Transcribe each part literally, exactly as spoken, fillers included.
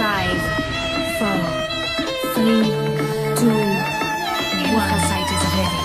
Five, four, three, two, one. Her site is ready.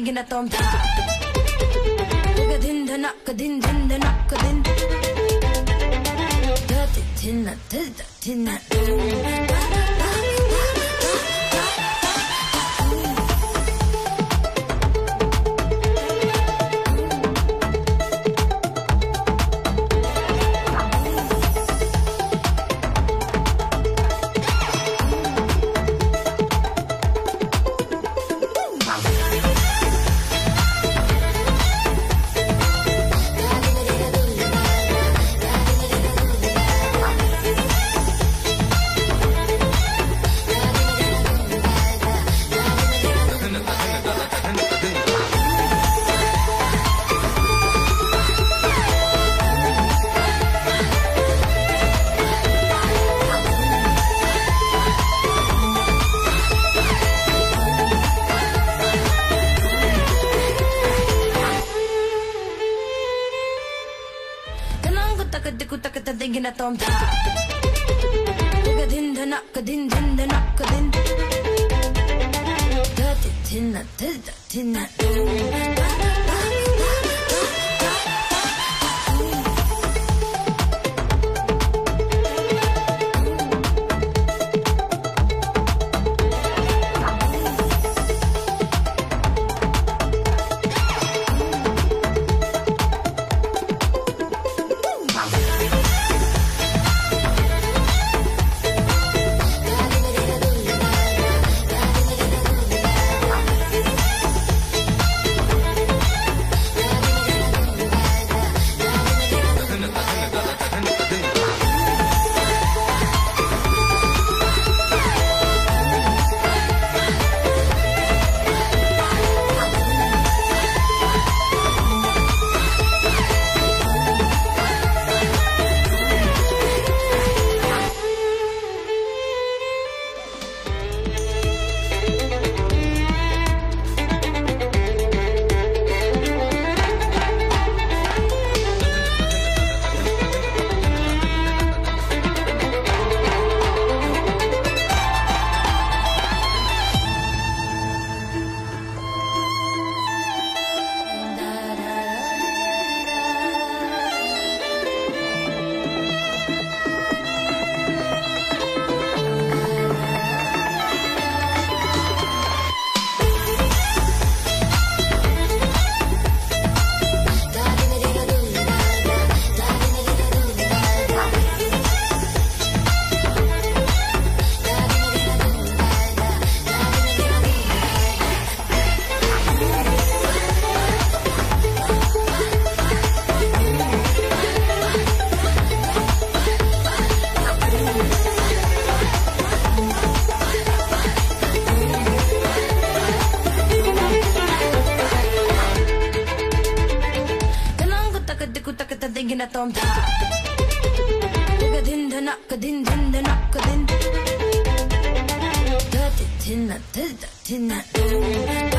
Thinking that I'm tired. Thinking that I'm tired. na tom da ga din da na ka din din da na ka din da tin na da tin na